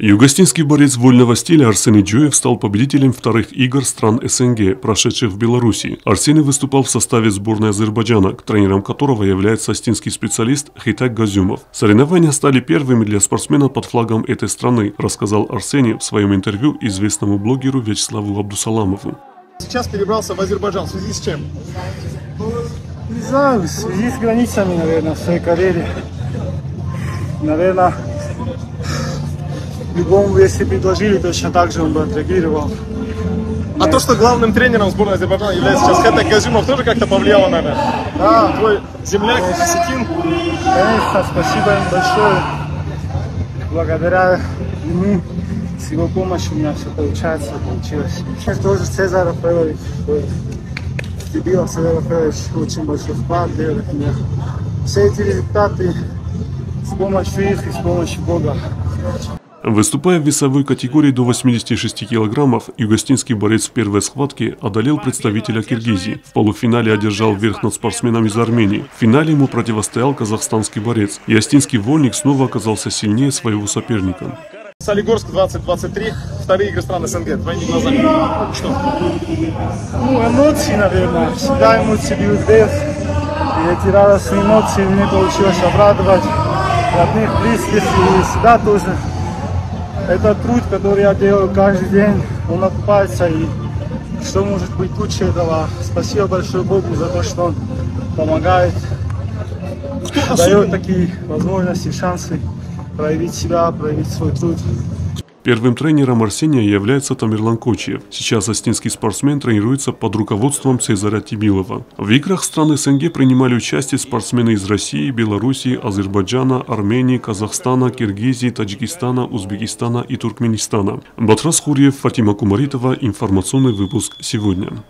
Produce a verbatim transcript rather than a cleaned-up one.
Югостинский борец вольного стиля Арсений Джиоев стал победителем вторых игр стран СНГ, прошедших в Белоруссии. Арсений выступал в составе сборной Азербайджана, тренером которого является астинский специалист Хетаг Газюмов. Соревнования стали первыми для спортсмена под флагом этой страны, рассказал Арсений в своем интервью известному блогеру Вячеславу Абдусаламову. Сейчас перебрался в Азербайджан. В связи с чем? Не знаю, в связи с границами, наверное, в своей карьере. Наверное... Любому, если предложили, точно так же он бы отреагировал. А то, что главным тренером сборной Азербайджана является сейчас Хетаг Газюмов, тоже как-то повлияло, наверное? Да. Твой земляк, осетин. Конечно, спасибо им большое. Благодаря ему, с его помощью у меня все получается, получилось. Сейчас тоже Цезарь Рафаэлович. Тимилов, Цезарь Рафаэлович очень большой вклад делает мне. Все эти результаты с помощью их и с помощью Бога. Выступая в весовой категории до восьмидесяти шести килограммов, югостинский борец в первой схватке одолел представителя Киргизии. В полуфинале одержал верх над спортсменом из Армении. В финале ему противостоял казахстанский борец. И астинский вольник снова оказался сильнее своего соперника. Солигорск двадцать двадцать три, вторые игры стран СНГ. Твоими глазами. Что? Ну, эмоции, наверное. Всегда эмоции бьют вверх. И эти радостные эмоции мне получилось обрадовать родных, близких и всегда тоже. Это труд, который я делаю каждый день, он окупается, и что может быть лучше этого. Спасибо большое Богу за то, что он помогает, кто дает такие возможности, шансы проявить себя, проявить свой труд. Первым тренером Арсения является Тамерлан Кочиев. Сейчас астинский спортсмен тренируется под руководством Цезаря Тимилова. В играх стран СНГ принимали участие спортсмены из России, Белоруссии, Азербайджана, Армении, Казахстана, Киргизии, Таджикистана, Узбекистана и Туркменистана. Батрас Хурьев, Фатима Кумаритова. Информационный выпуск «Сегодня».